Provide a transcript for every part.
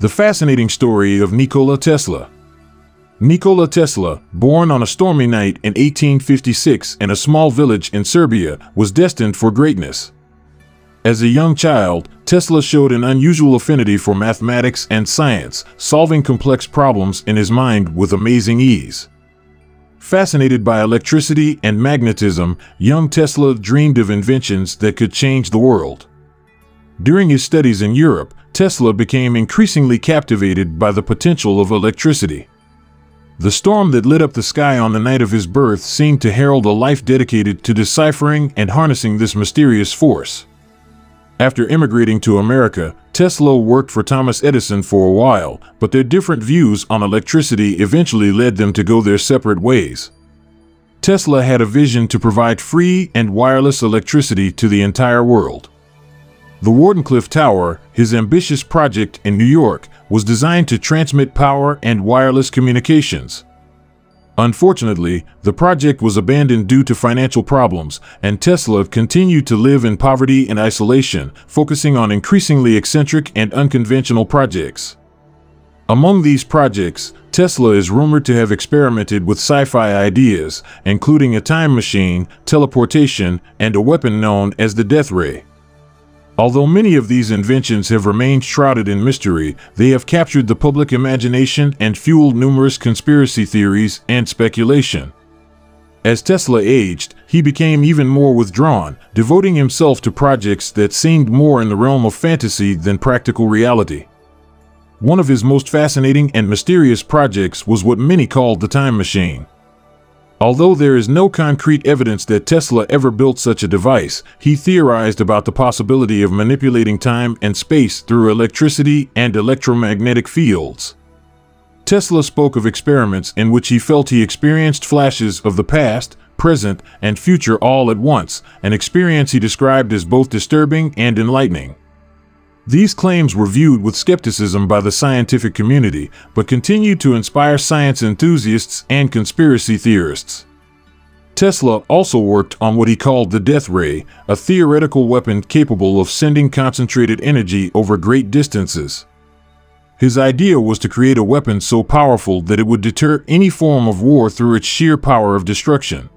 The fascinating story of Nikola Tesla. Nikola Tesla, born on a stormy night in 1856 in a small village in Serbia, was destined for greatness. As a young child, Tesla showed an unusual affinity for mathematics and science, solving complex problems in his mind with amazing ease. Fascinated by electricity and magnetism, young Tesla dreamed of inventions that could change the world. During his studies in Europe, Tesla became increasingly captivated by the potential of electricity. The storm that lit up the sky on the night of his birth seemed to herald a life dedicated to deciphering and harnessing this mysterious force. After immigrating to America, Tesla worked for Thomas Edison for a while, but their different views on electricity eventually led them to go their separate ways. Tesla had a vision to provide free and wireless electricity to the entire world. The Wardenclyffe Tower, his ambitious project in New York, was designed to transmit power and wireless communications. Unfortunately, the project was abandoned due to financial problems, and Tesla continued to live in poverty and isolation, focusing on increasingly eccentric and unconventional projects. Among these projects, Tesla is rumored to have experimented with sci-fi ideas, including a time machine, teleportation, and a weapon known as the Death Ray. Although many of these inventions have remained shrouded in mystery, they have captured the public imagination and fueled numerous conspiracy theories and speculation. As Tesla aged, he became even more withdrawn, devoting himself to projects that seemed more in the realm of fantasy than practical reality. One of his most fascinating and mysterious projects was what many called the time machine. Although there is no concrete evidence that Tesla ever built such a device, he theorized about the possibility of manipulating time and space through electricity and electromagnetic fields. Tesla spoke of experiments in which he felt he experienced flashes of the past, present, and future all at once, an experience he described as both disturbing and enlightening. These claims were viewed with skepticism by the scientific community, but continued to inspire science enthusiasts and conspiracy theorists. Tesla also worked on what he called the Death Ray, a theoretical weapon capable of sending concentrated energy over great distances. His idea was to create a weapon so powerful that it would deter any form of war through its sheer power of destruction.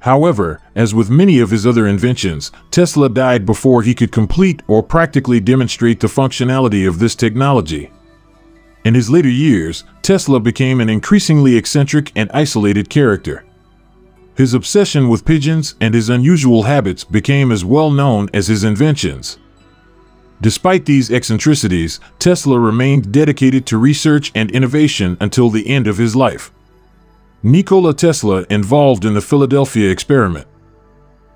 However, as with many of his other inventions, Tesla died before he could complete or practically demonstrate the functionality of this technology. In his later years, Tesla became an increasingly eccentric and isolated character. His obsession with pigeons and his unusual habits became as well known as his inventions. Despite these eccentricities, Tesla remained dedicated to research and innovation until the end of his life. Nikola Tesla involved in the Philadelphia Experiment.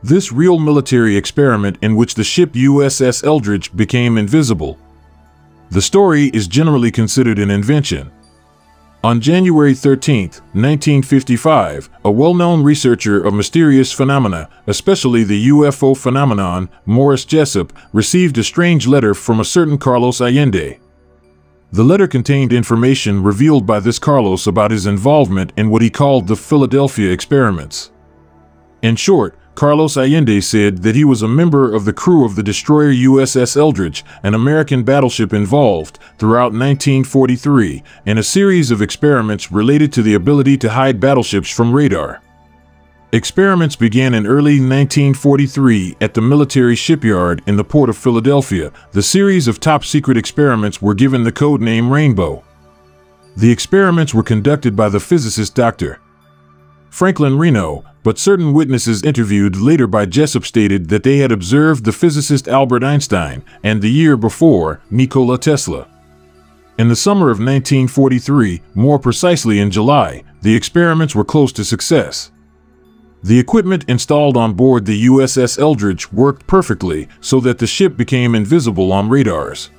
This real military experiment in which the ship USS Eldridge became invisible. The story is generally considered an invention. On January 13, 1955, a well-known researcher of mysterious phenomena, especially the UFO phenomenon, Morris Jessup, received a strange letter from a certain Carlos Allende. The letter contained information revealed by this Carlos about his involvement in what he called the Philadelphia experiments. In short, Carlos Allende said that he was a member of the crew of the destroyer USS Eldridge, an American battleship involved, throughout 1943, in a series of experiments related to the ability to hide battleships from radar. Experiments began in early 1943 at the military shipyard in the port of Philadelphia. The series of top-secret experiments were given the codename Rainbow. The experiments were conducted by the physicist Dr. Franklin Reno, but certain witnesses interviewed later by Jessup stated that they had observed the physicist Albert Einstein and, the year before, Nikola Tesla. In the summer of 1943, more precisely in July, the experiments were close to success. The equipment installed on board the USS Eldridge worked perfectly so that the ship became invisible on radars.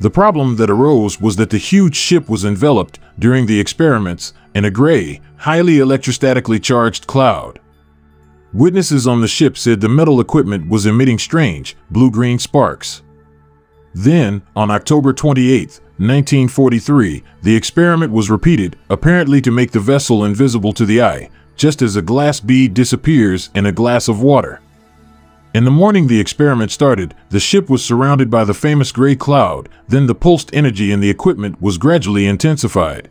The problem that arose was that the huge ship was enveloped, during the experiments, in a gray, highly electrostatically charged cloud. Witnesses on the ship said the metal equipment was emitting strange, blue-green sparks. Then, on October 28, 1943, the experiment was repeated, apparently to make the vessel invisible to the eye, just as a glass bead disappears in a glass of water. In the morning, the experiment started. The ship was surrounded by the famous gray cloud. Then the pulsed energy in the equipment was gradually intensified.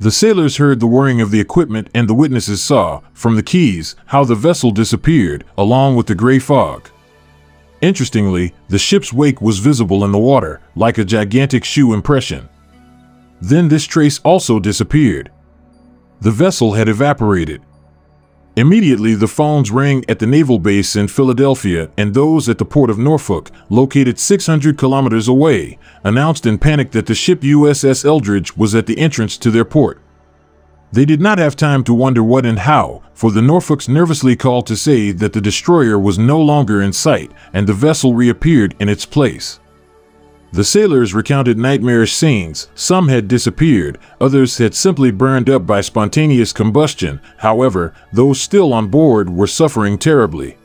The sailors heard the whirring of the equipment, and the witnesses saw, from the quays, how the vessel disappeared, along with the gray fog. Interestingly, the ship's wake was visible in the water, like a gigantic shoe impression. Then this trace also disappeared. The vessel had evaporated. Immediately, the phones rang at the naval base in Philadelphia, and those at the port of Norfolk, located 600 kilometers away, announced in panic that the ship USS Eldridge was at the entrance to their port. They did not have time to wonder what and how, for the Norfolks nervously called to say that the destroyer was no longer in sight, and the vessel reappeared in its place. The sailors recounted nightmarish scenes. Some had disappeared, others had simply burned up by spontaneous combustion. However, those still on board were suffering terribly.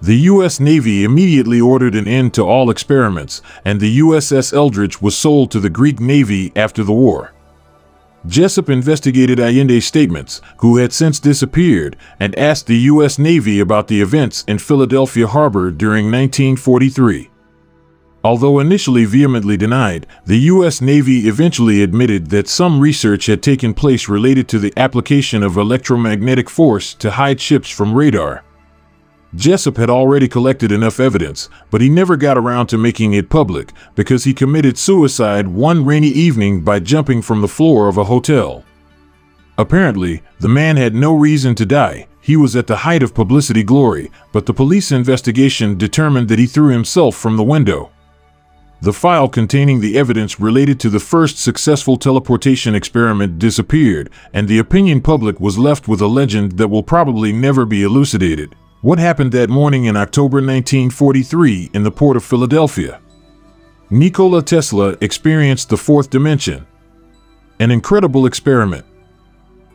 The U.S. Navy immediately ordered an end to all experiments, and the USS Eldridge was sold to the Greek Navy after the war. Jessup investigated Allende's statements, who had since disappeared, and asked the U.S. Navy about the events in Philadelphia Harbor during 1943. Although initially vehemently denied, the U.S. Navy eventually admitted that some research had taken place related to the application of electromagnetic force to hide ships from radar. Jessup had already collected enough evidence, but he never got around to making it public because he committed suicide one rainy evening by jumping from the floor of a hotel. Apparently, the man had no reason to die. He was at the height of publicity glory, but the police investigation determined that he threw himself from the window. The file containing the evidence related to the first successful teleportation experiment disappeared, and the opinion public was left with a legend that will probably never be elucidated. What happened that morning in October 1943 in the port of Philadelphia? Nikola Tesla experienced the fourth dimension. An incredible experiment.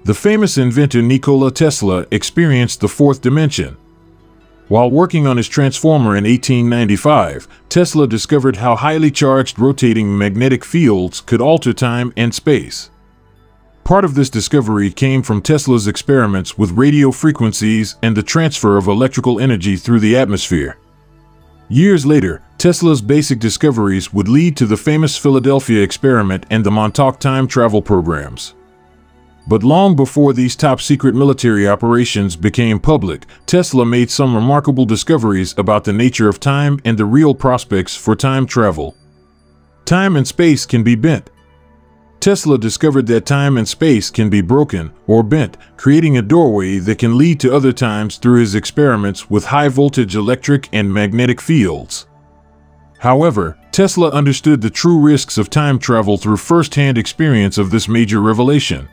The famous inventor Nikola Tesla experienced the fourth dimension. While working on his transformer in 1895, Tesla discovered how highly charged rotating magnetic fields could alter time and space. Part of this discovery came from Tesla's experiments with radio frequencies and the transfer of electrical energy through the atmosphere. Years later, Tesla's basic discoveries would lead to the famous Philadelphia Experiment and the Montauk time travel programs. But long before these top-secret military operations became public, Tesla made some remarkable discoveries about the nature of time and the real prospects for time travel. Time and space can be bent. Tesla discovered that time and space can be broken or bent, creating a doorway that can lead to other times through his experiments with high-voltage electric and magnetic fields. However, Tesla understood the true risks of time travel through first-hand experience of this major revelation.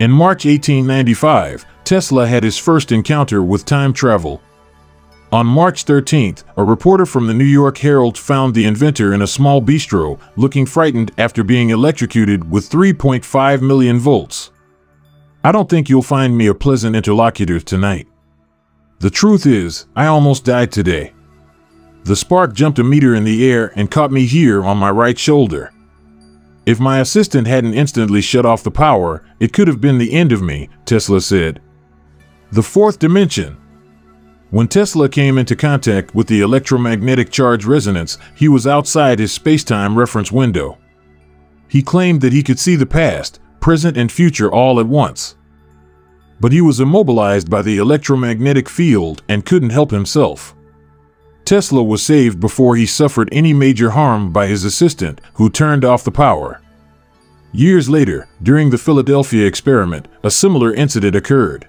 In March 1895, Tesla had his first encounter with time travel. On March 13th, a reporter from the New York Herald found the inventor in a small bistro, looking frightened after being electrocuted with 3.5 million volts. "I don't think you'll find me a pleasant interlocutor tonight. The truth is, I almost died today. The spark jumped a meter in the air and caught me here on my right shoulder. If my assistant hadn't instantly shut off the power, it could have been the end of me," Tesla said. The fourth dimension. When Tesla came into contact with the electromagnetic charge resonance, he was outside his space-time reference window. He claimed that he could see the past, present, and future all at once. But he was immobilized by the electromagnetic field and couldn't help himself. Tesla was saved before he suffered any major harm by his assistant, who turned off the power. Years later, during the Philadelphia Experiment, a similar incident occurred.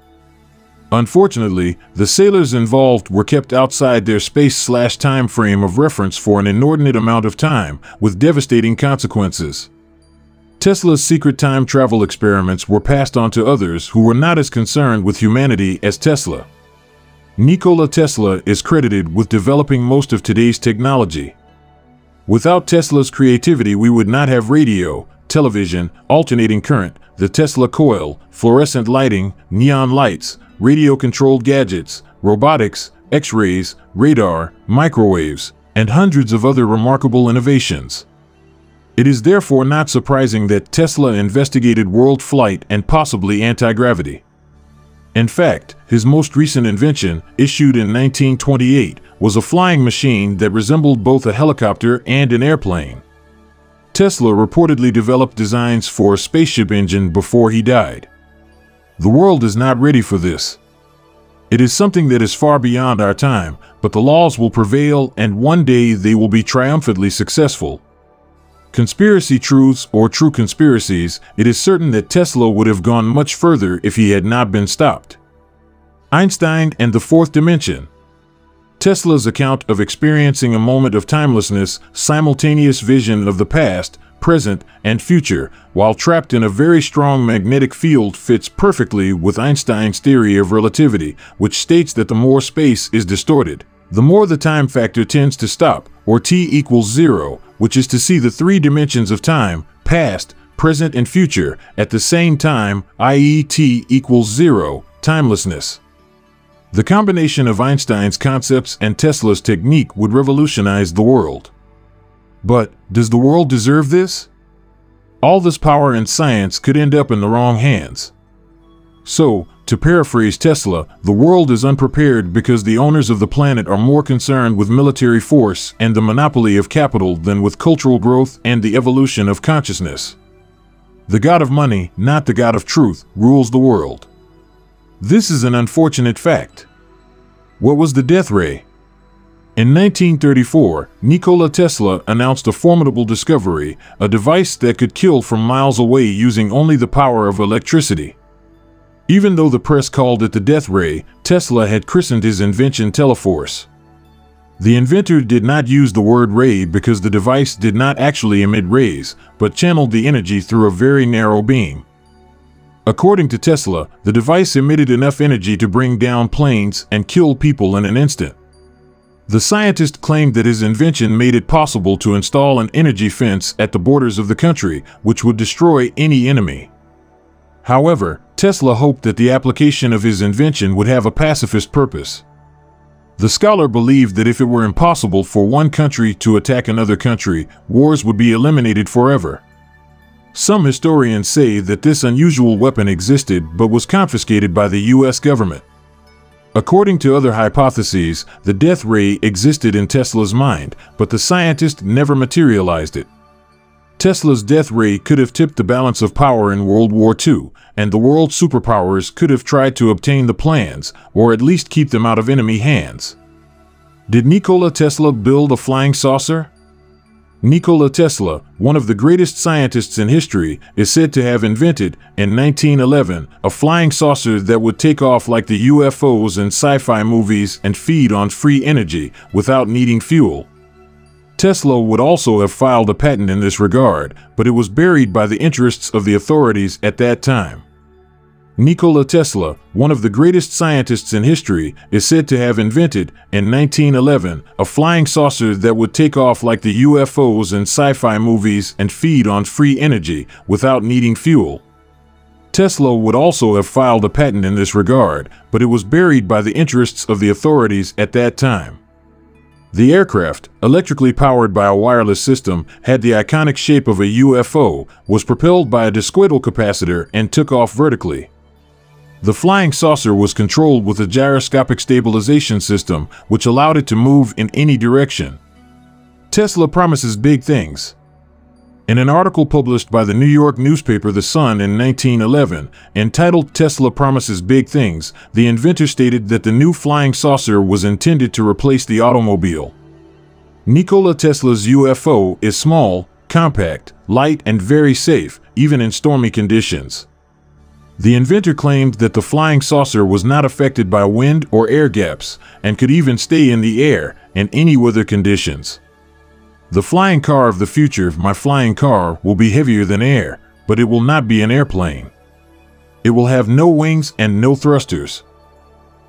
Unfortunately, the sailors involved were kept outside their space/time frame of reference for an inordinate amount of time, with devastating consequences. Tesla's secret time travel experiments were passed on to others who were not as concerned with humanity as Tesla. Nikola Tesla is credited with developing most of today's technology. Without Tesla's creativity, we would not have radio, television, alternating current, the Tesla coil, fluorescent lighting, neon lights, radio-controlled gadgets, robotics, X-rays, radar, microwaves, and hundreds of other remarkable innovations. It is therefore not surprising that Tesla investigated world flight and possibly anti-gravity. In fact, his most recent invention, issued in 1928, was a flying machine that resembled both a helicopter and an airplane. Tesla reportedly developed designs for a spaceship engine before he died. The world is not ready for this. It is something that is far beyond our time, but the laws will prevail and one day they will be triumphantly successful. Conspiracy truths or true conspiracies, it is certain that Tesla would have gone much further if he had not been stopped. Einstein and the Fourth Dimension. Tesla's account of experiencing a moment of timelessness, simultaneous vision of the past, present, and future, while trapped in a very strong magnetic field fits perfectly with Einstein's theory of relativity, which states that the more space is distorted, the more the time factor tends to stop, or t = 0, which is to see the three dimensions of time, past, present, and future, at the same time, i.e. t = 0, timelessness. The combination of Einstein's concepts and Tesla's technique would revolutionize the world. But does the world deserve this? All this power and science could end up in the wrong hands. So, to paraphrase Tesla, the world is unprepared because the owners of the planet are more concerned with military force and the monopoly of capital than with cultural growth and the evolution of consciousness. The god of money, not the god of truth, rules the world. This is an unfortunate fact. What was the death ray? In 1934, Nikola Tesla announced a formidable discovery, a device that could kill from miles away using only the power of electricity. Even though the press called it the death ray, Tesla had christened his invention Teleforce. The inventor did not use the word ray because the device did not actually emit rays, but channeled the energy through a very narrow beam. According to Tesla, the device emitted enough energy to bring down planes and kill people in an instant. The scientist claimed that his invention made it possible to install an energy fence at the borders of the country, which would destroy any enemy. However, Tesla hoped that the application of his invention would have a pacifist purpose. The scholar believed that if it were impossible for one country to attack another country, wars would be eliminated forever. Some historians say that this unusual weapon existed but was confiscated by the US government. According to other hypotheses, the death ray existed in Tesla's mind, but the scientist never materialized it. Tesla's death ray could have tipped the balance of power in World War II, and the world's superpowers could have tried to obtain the plans, or at least keep them out of enemy hands. Did Nikola Tesla build a flying saucer? Nikola Tesla, one of the greatest scientists in history, is said to have invented, in 1911, a flying saucer that would take off like the UFOs in sci-fi movies and feed on free energy without needing fuel. Tesla would also have filed a patent in this regard, but it was buried by the interests of the authorities at that time. Nikola Tesla, one of the greatest scientists in history, is said to have invented, in 1911, a flying saucer that would take off like the UFOs in sci-fi movies and feed on free energy without needing fuel. Tesla would also have filed a patent in this regard, but it was buried by the interests of the authorities at that time. The aircraft, electrically powered by a wireless system, had the iconic shape of a UFO, was propelled by a discoidal capacitor, and took off vertically. The flying saucer was controlled with a gyroscopic stabilization system, which allowed it to move in any direction. Tesla promises big things. In an article published by the New York newspaper The Sun in 1911, entitled "Tesla Promises Big Things," the inventor stated that the new flying saucer was intended to replace the automobile. Nikola Tesla's UFO is small, compact, light, and very safe, even in stormy conditions. The inventor claimed that the flying saucer was not affected by wind or air gaps, and could even stay in the air in any weather conditions. The flying car of the future, my flying car, will be heavier than air, but it will not be an airplane. It will have no wings and no thrusters.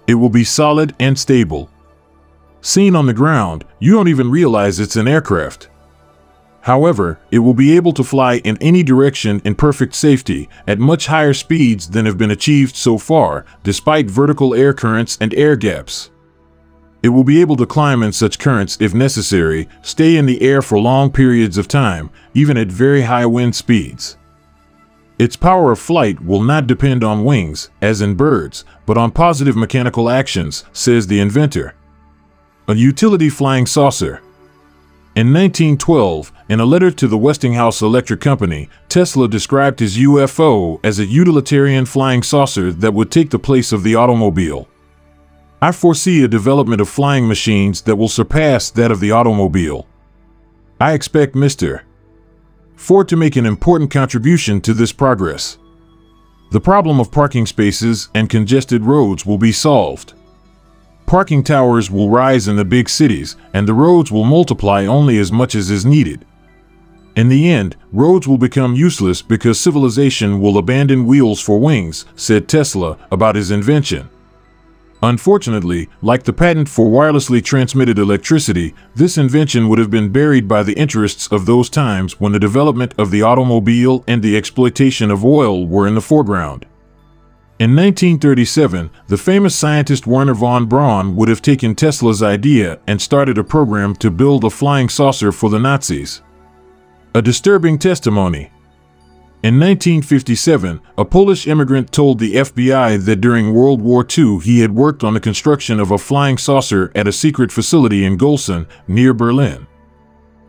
It will be solid and stable. Seen on the ground, you don't even realize it's an aircraft. However, it will be able to fly in any direction in perfect safety at much higher speeds than have been achieved so far, despite vertical air currents and air gaps. It will be able to climb in such currents if necessary, stay in the air for long periods of time, even at very high wind speeds. Its power of flight will not depend on wings, as in birds, but on positive mechanical actions, says the inventor. A utility flying saucer. In 1912, in a letter to the Westinghouse Electric Company, Tesla described his UFO as a utilitarian flying saucer that would take the place of the automobile. I foresee a development of flying machines that will surpass that of the automobile. I expect Mr. Ford to make an important contribution to this progress. The problem of parking spaces and congested roads will be solved. Parking towers will rise in the big cities, and the roads will multiply only as much as is needed. In the end, roads will become useless because civilization will abandon wheels for wings, said Tesla about his invention. Unfortunately, like the patent for wirelessly transmitted electricity, this invention would have been buried by the interests of those times when the development of the automobile and the exploitation of oil were in the foreground. In 1937, the famous scientist Wernher von Braun would have taken Tesla's idea and started a program to build a flying saucer for the Nazis. A disturbing testimony. In 1957, a Polish immigrant told the FBI that during World War II he had worked on the construction of a flying saucer at a secret facility in Golsen, near Berlin.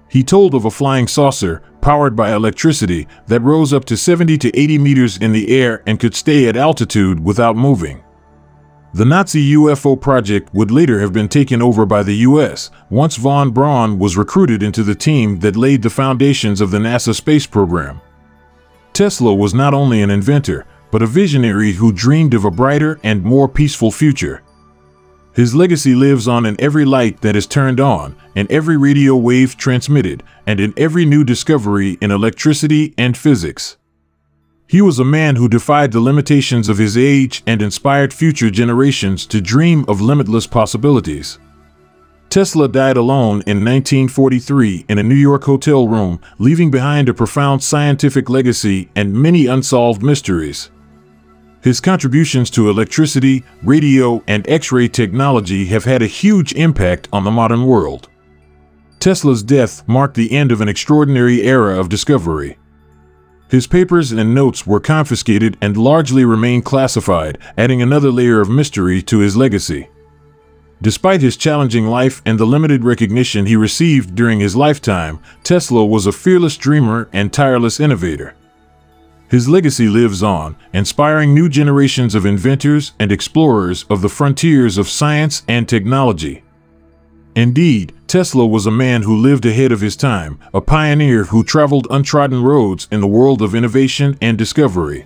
He told of a flying saucer, powered by electricity, that rose up to 70 to 80 meters in the air and could stay at altitude without moving. The Nazi UFO project would later have been taken over by the US, once von Braun was recruited into the team that laid the foundations of the NASA space program. Tesla was not only an inventor, but a visionary who dreamed of a brighter and more peaceful future. His legacy lives on in every light that is turned on, in every radio wave transmitted, and in every new discovery in electricity and physics. He was a man who defied the limitations of his age and inspired future generations to dream of limitless possibilities. Tesla died alone in 1943 in a New York hotel room, leaving behind a profound scientific legacy and many unsolved mysteries. His contributions to electricity, radio, and X-ray technology have had a huge impact on the modern world. Tesla's death marked the end of an extraordinary era of discovery. His papers and notes were confiscated and largely remained classified, adding another layer of mystery to his legacy. Despite his challenging life and the limited recognition he received during his lifetime, Tesla was a fearless dreamer and tireless innovator. His legacy lives on, inspiring new generations of inventors and explorers of the frontiers of science and technology. Indeed, Tesla was a man who lived ahead of his time, a pioneer who traveled untrodden roads in the world of innovation and discovery.